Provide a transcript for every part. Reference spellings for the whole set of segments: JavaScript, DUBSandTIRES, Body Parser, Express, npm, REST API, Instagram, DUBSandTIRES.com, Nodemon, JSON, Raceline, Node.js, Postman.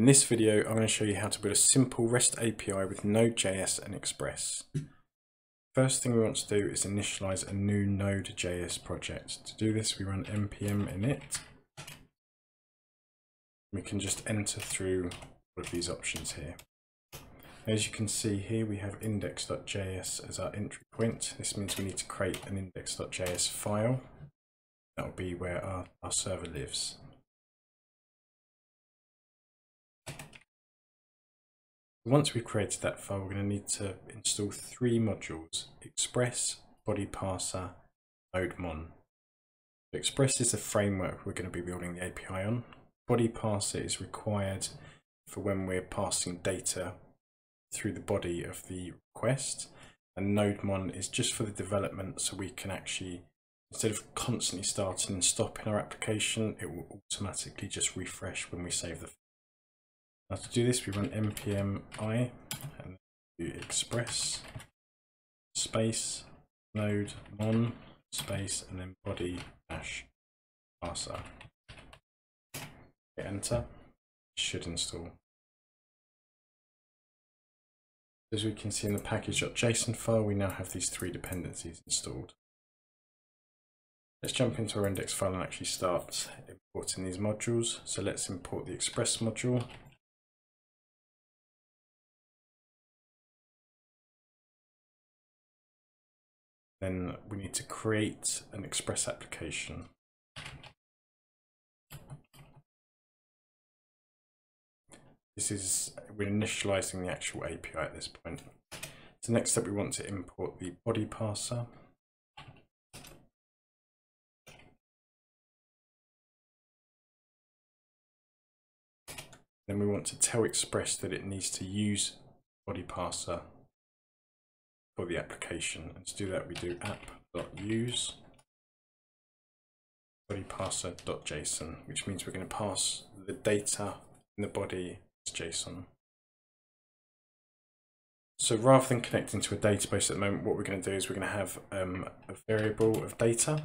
In this video, I'm going to show you how to build a simple REST API with Node.js and Express. First thing we want to do is initialize a new Node.js project. To do this, we run npm init. We can just enter through all of these options here. As you can see here, we have index.js as our entry point. This means we need to create an index.js file. That will be where our server lives. Once we've created that file, we're going to need to install three modules: Express, Body Parser, Nodemon. Express is the framework we're going to be building the API on. Body Parser is required for when we're passing data through the body of the request, and Nodemon is just for the development, so we can actually, instead of constantly starting and stopping our application, it will automatically just refresh when we save the file. Now to do this, we run npm I and do express space nodemon space and then body dash parser. Hit enter, it should install. As we can see in the package.json file, we now have these three dependencies installed. Let's jump into our index file and actually start importing these modules. So let's import the Express module. Then we need to create an Express application. We're initializing the actual API at this point. So next up, we want to import the Body Parser. Then we want to tell Express that it needs to use Body Parser for the application, and to do that we do app.use body parser.json, which means we're going to pass the data in the body as JSON. So rather than connecting to a database at the moment, what we're going to do is we're going to have a variable of data,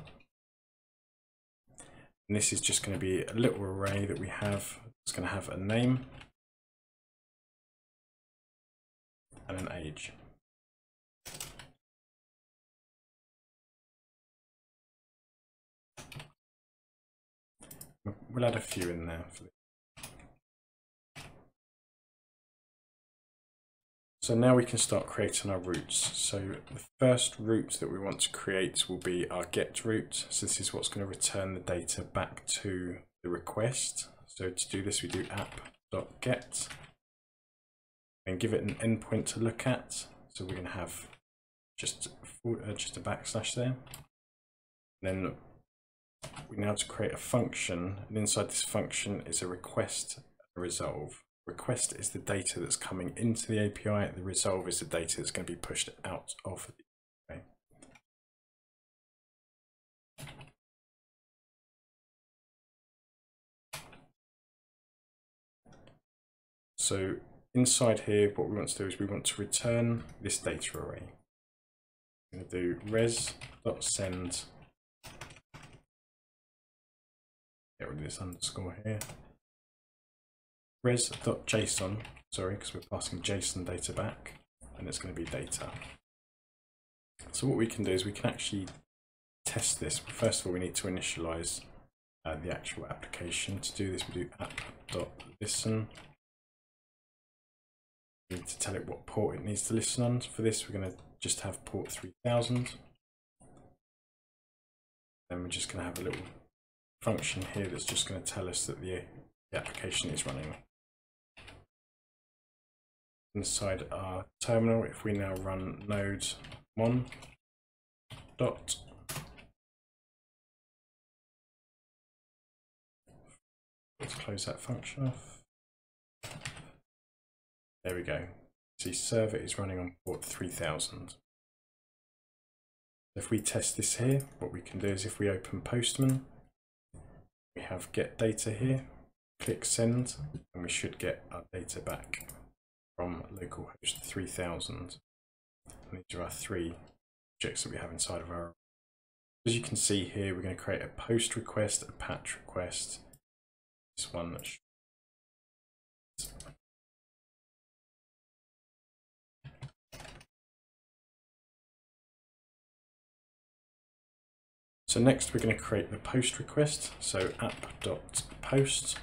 and this is just going to be a little array that we have. It's going to have a name and an age. We'll add a few in there. So now we can start creating our routes. So the first route that we want to create will be our get route. So this is what's going to return the data back to the request. So to do this, we do app.get and give it an endpoint to look at. So we're going to have just a backslash there. And then we now have to create a function, and inside this function is a request and a resolve. Request is the data that's coming into the API, the resolve is the data that's going to be pushed out of the API. So inside here, what we want to do is we want to return this data array. I'm going to do res.send. Get rid of this underscore here. Res.json, sorry, because we're passing JSON data back, and it's going to be data. So what we can do is we can actually test this. First of all, we need to initialize the actual application. To do this, we do app.listen. We need to tell it what port it needs to listen on. For this, we're going to just have port 3000. Then we're just going to have a little function here that's just going to tell us that the application is running. Inside our terminal, if we now run nodemon dot let's close that function off. There we go. See, server is running on port 3000. If we test this here, what we can do is if we open Postman, we have get data here, click send, and we should get our data back from localhost 3000. And these are our three objects that we have inside of our. As you can see here, we're going to create a post request, a patch request. This one So next we're going to create the post request. So app.post.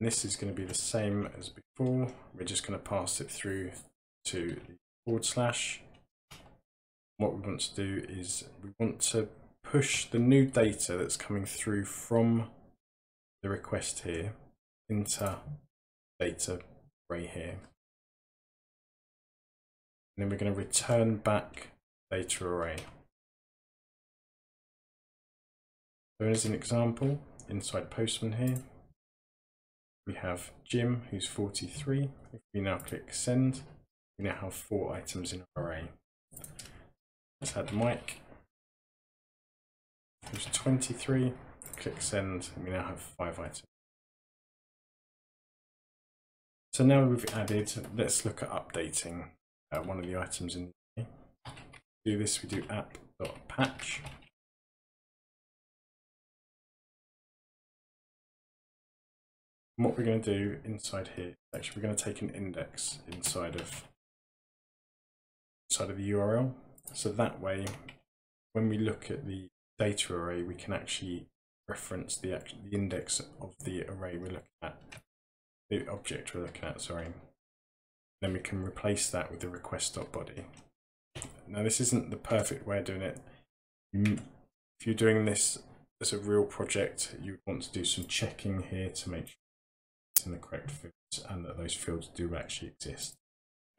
This is going to be the same as before. We're just going to pass it through to the /. What we want to do is we want to push the new data that's coming through from the request here into data right here. And then we're going to return back data array. So as an example, inside Postman here, we have Jim, who's 43. If we now click send, we now have 4 items in our array. Let's add Mike, who's 23. Click send, and we now have 5 items. So now we've added, let's look at updating one of the items in the array. To do this, we do app.patch. And what we're going to do inside here, actually we're going to take an index inside of the URL, so that way when we look at the data array we can actually reference the index of the array we're looking at, the object we're looking at, sorry. Then we can replace that with the request.body. Now this isn't the perfect way of doing it. If you're doing this as a real project, you want to do some checking here to make sure in the correct fields and that those fields do actually exist.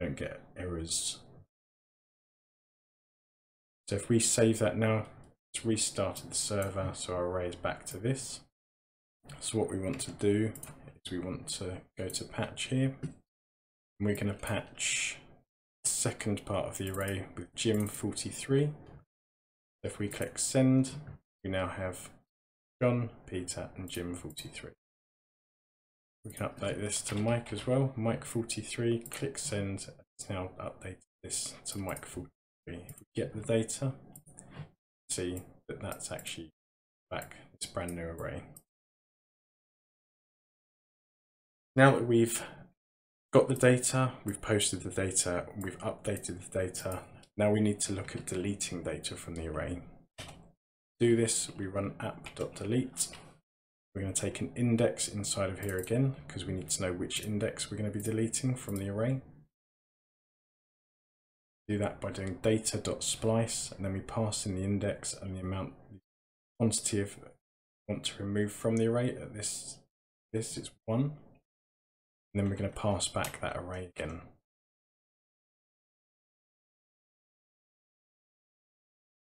Don't get errors. So if we save that now, it's restarted the server, so our array is back to this. So what we want to do is we want to go to patch here, and we're going to patch the second part of the array with Jim 43. If we click send, we now have John, Peter and Jim 43. We can update this to Mike as well, Mike 43, click send, it's now updated this to Mike 43. If we get the data, see that that's actually back, this brand new array. Now that we've got the data, we've posted the data, we've updated the data, now we need to look at deleting data from the array. To do this, we run app.delete. We're going to take an index inside of here again, because we need to know which index we're going to be deleting from the array. Do that by doing data.splice, and then we pass in the index and the amount, the quantity of we want to remove from the array. At this is 1. And then we're going to pass back that array again.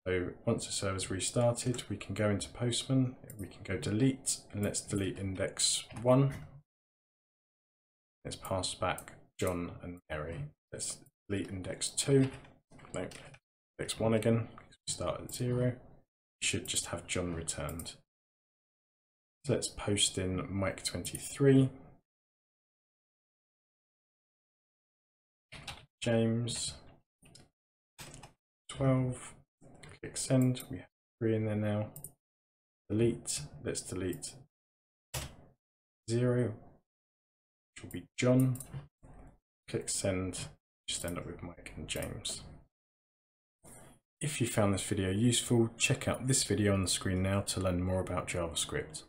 So once the server's restarted, we can go into Postman, we can go delete, and let's delete index 1. Let's pass back John and Mary. Let's delete index 2. Nope, index 1 again, because we start at 0. We should just have John returned. So let's post in Mike 23. James 12. Click send, we have 3 in there now. Delete, let's delete 0, which will be John. Click send, just end up with Mike and James. If you found this video useful, check out this video on the screen now to learn more about JavaScript.